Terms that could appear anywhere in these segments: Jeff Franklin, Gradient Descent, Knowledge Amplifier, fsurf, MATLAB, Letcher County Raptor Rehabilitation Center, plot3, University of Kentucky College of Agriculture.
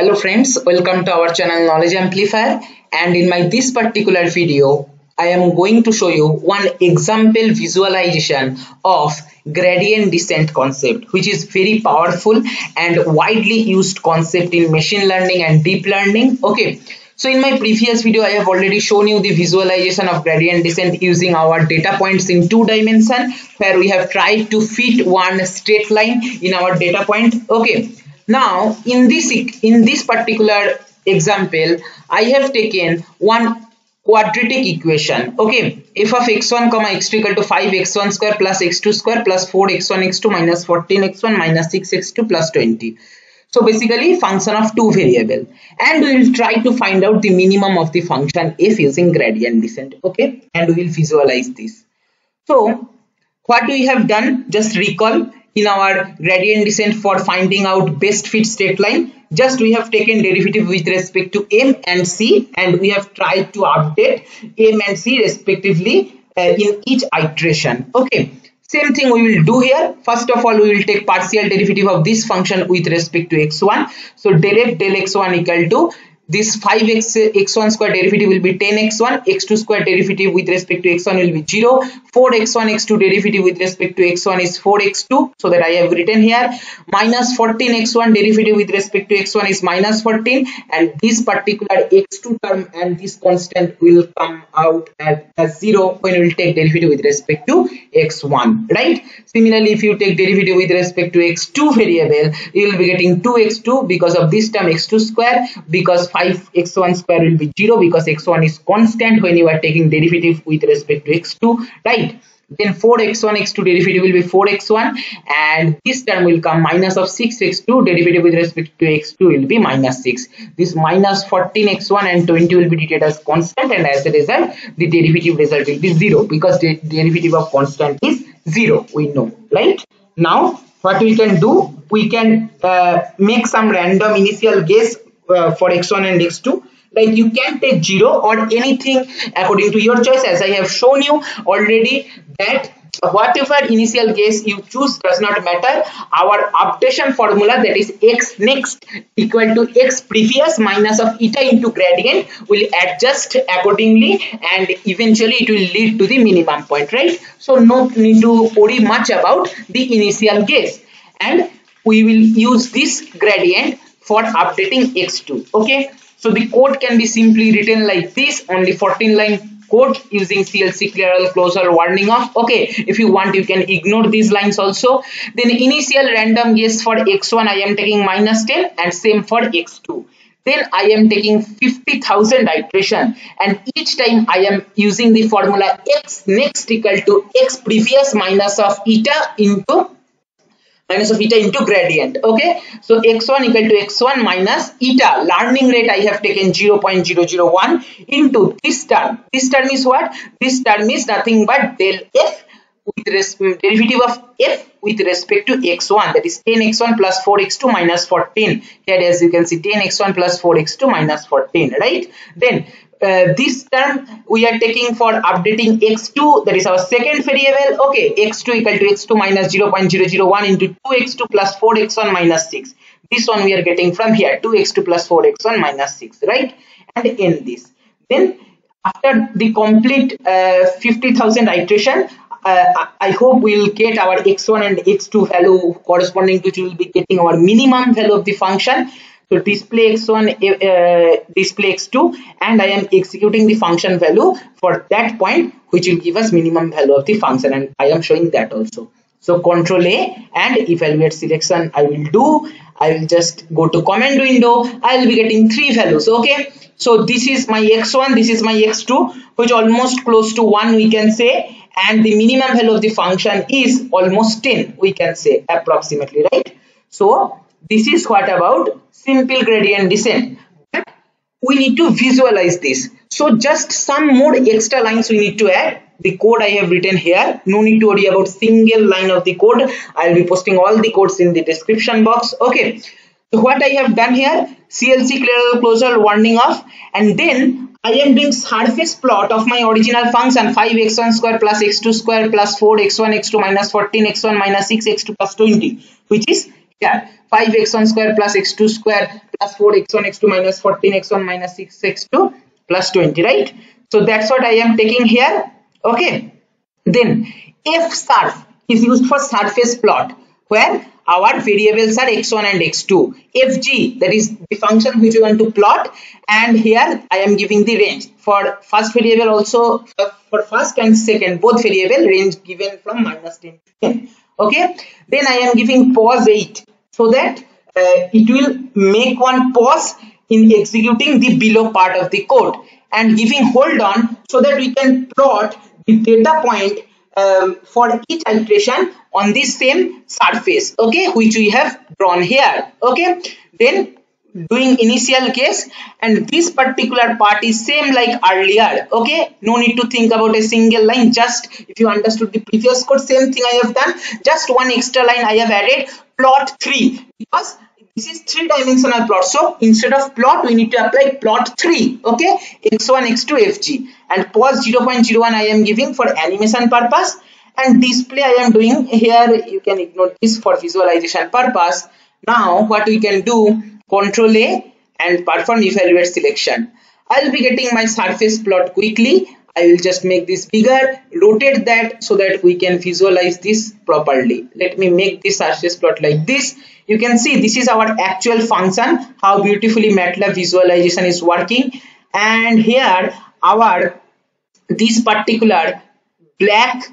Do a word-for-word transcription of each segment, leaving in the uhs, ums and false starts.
Hello friends, welcome to our channel Knowledge Amplifier, and in my this particular video I am going to show you one example visualization of gradient descent concept, which is very powerful and widely used concept in machine learning and deep learning. Okay, so in my previous video I have already shown you the visualization of gradient descent using our data points in two dimension, where we have tried to fit one straight line in our data point. Okay, now in this in this particular example I have taken one quadratic equation. Okay, f of x one comma x two equal to five x one square plus x two square plus four x one x two minus fourteen x one minus six x two plus twenty. So basically function of two variable, and we will try to find out the minimum of the function f using gradient descent. Okay, and we will visualize this. So what we have done, just recall, in our gradient descent for finding out best fit straight line, just we have taken derivative with respect to m and c, and we have tried to update m and c respectively uh, in each iteration. Okay, same thing we will do here. First of all, we will take partial derivative of this function with respect to x one. So del f del x one equal to this five x x one square derivative will be ten x one, x two square derivative with respect to x one will be zero, four x one x two derivative with respect to x one is four x two, so that I have written here, minus fourteen x one derivative with respect to x one is minus fourteen, and this particular x two term and this constant will come out at, at zero when we will take derivative with respect to x one, right? Similarly, if you take derivative with respect to x two variable, you will be getting two x two because of this term x two square, because five x one square will be zero because x one is constant when you are taking derivative with respect to x two, right? Then four x one x two derivative will be four x one, and this term will come minus of six x two, derivative with respect to x two will be minus six. This minus fourteen x one and twenty will be treated as constant, and as a result the derivative result will be zero because the derivative of constant is zero, we know, right? Now what we can do, we can uh, make some random initial guess Uh, for x one and x two. Like you can take zero or anything according to your choice, as I have shown you already that whatever initial guess you choose does not matter. Our updation formula, that is x next equal to x previous minus of eta into gradient, will adjust accordingly, and eventually it will lead to the minimum point, right? So no need to worry much about the initial guess, and we will use this gradient for updating x two. Okay, so the code can be simply written like this, only fourteen line code using C L C clear closure warning off. Okay, if you want you can ignore these lines also. Then initial random guess for x one I am taking minus ten, and same for x two. Then I am taking fifty thousand iteration, and each time I am using the formula x next equal to x previous minus of eta into minus of eta into gradient. Okay, so x one equal to x one minus eta, learning rate I have taken zero point zero zero one into this term. This term is what? This term is nothing but del f with respect derivative of f with respect to x one, that is ten x one plus four x two minus fourteen. Here as you can see, ten x one plus four x two minus fourteen, right? Then Uh, this term we are taking for updating x two, that is our second variable. Okay, x two equal to x two minus zero point zero zero one into two x two plus four x one minus six. This one we are getting from here, two x two plus four x one minus six, right? And end this. Then after the complete uh, fifty thousand iteration, Uh, I hope we will get our x one and x two value, corresponding to which we will be getting our minimum value of the function. So display x one, uh, display x two, and I am executing the function value for that point, which will give us minimum value of the function, and I am showing that also. So control A and evaluate selection I will do. I will just go to command window. I will be getting three values. Okay, so this is my x one, this is my x two, which almost close to one we can say, and the minimum value of the function is almost ten, we can say approximately, right? So this is what about simple gradient descent, but we need to visualize this. So just some more extra lines we need to add. The code I have written here, no need to worry about single line of the code. I will be posting all the codes in the description box. Okay, so what I have done here, C L C clear closure warning off, and then I am doing surface plot of my original function five x one square plus x two square plus four x one x two minus fourteen x one minus six x two plus twenty, which is here five x one square plus x two square plus four x one x two minus fourteen x one minus six x two plus twenty, right? So that's what I am taking here. Okay, then F surf is used for surface plot where our variables are x one and x two. F G, that is the function which we want to plot, and here I am giving the range for first variable also, uh, for first and second both variable, range given from minus ten to ten. Okay, then I am giving pause eight so that uh, it will make one pause in executing the below part of the code, and giving hold on so that we can plot the data point um, for each iteration on the same surface, okay, which we have drawn here. Okay, then doing initial case, and this particular part is same like earlier. Okay, no need to think about a single line. Just if you understood the previous code, same thing I have done, just one extra line I have added, plot three, because this is three-dimensional plot. So instead of plot, we need to apply plot three. Okay, x one, x two, fg, and pause zero point zero one I am giving for animation purpose, and display I am doing here. You can ignore this for visualization purpose. Now what we can do, Control A and perform evaluate selection. I'll be getting my surface plot quickly. I will just make this bigger, rotate that so that we can visualize this properly. Let me make this surface plot like this. You can see this is our actual function, how beautifully MATLAB visualization is working. And here our, these particular black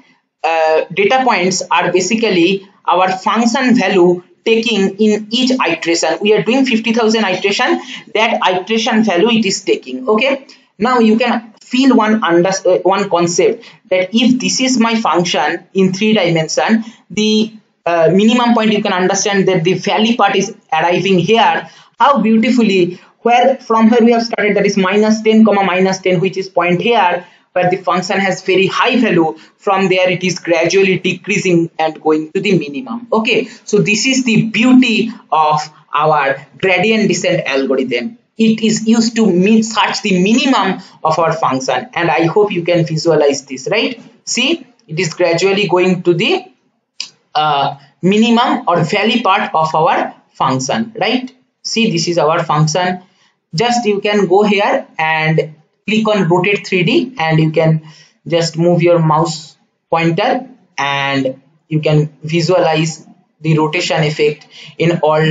uh, data points are basically our function value taking in each iteration. We are doing fifty thousand iteration, that iteration value it is taking. Okay, now you can feel one under uh, one concept, that if this is my function in three dimension, the uh, minimum point, you can understand that the valley part is arriving here, how beautifully, where from where we have started, that is minus ten comma minus ten, which is point here, where the function has very high value. From there it is gradually decreasing and going to the minimum. Okay, so this is the beauty of our gradient descent algorithm. It is used to search the minimum of our function, and I hope you can visualize this, right? See, it is gradually going to the uh, minimum or valley part of our function, right? See, this is our function. Just you can go here and click on rotate three D, and you can just move your mouse pointer, and you can visualize the rotation effect in all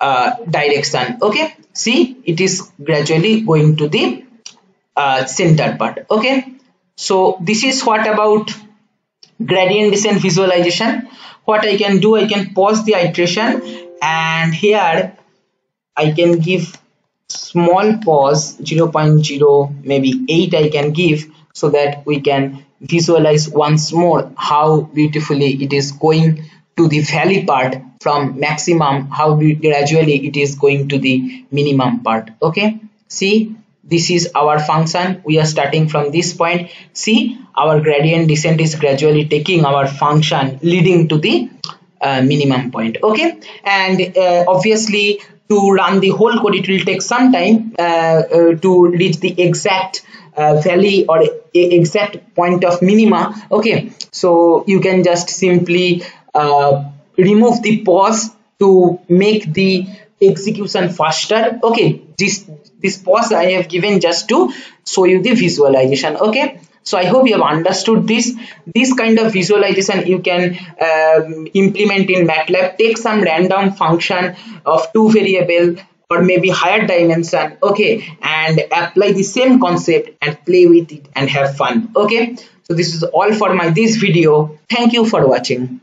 uh, direction. Okay, see, it is gradually going to the uh, center part. Okay, so this is what about gradient descent visualization. What I can do, I can pause the iteration, and here I can give small pause zero point zero, maybe eight I can give, so that we can visualize once more how beautifully it is going to the valley part from maximum, how gradually it is going to the minimum part. Okay, see, this is our function. We are starting from this point. See, our gradient descent is gradually taking our function, leading to the uh, minimum point. Okay, and uh, obviously to run the whole code, it will take some time uh, uh, to reach the exact uh, valley or exact point of minima. Okay, so you can just simply uh, remove the pause to make the execution faster. Okay, this this pause I have given just to show you the visualization. Okay, so I hope you have understood this. This kind of visualization you can um, implement in MATLAB. Take some random function of two variable or maybe higher dimension, okay, and apply the same concept and play with it and have fun. Okay, so this is all for my this video. Thank you for watching.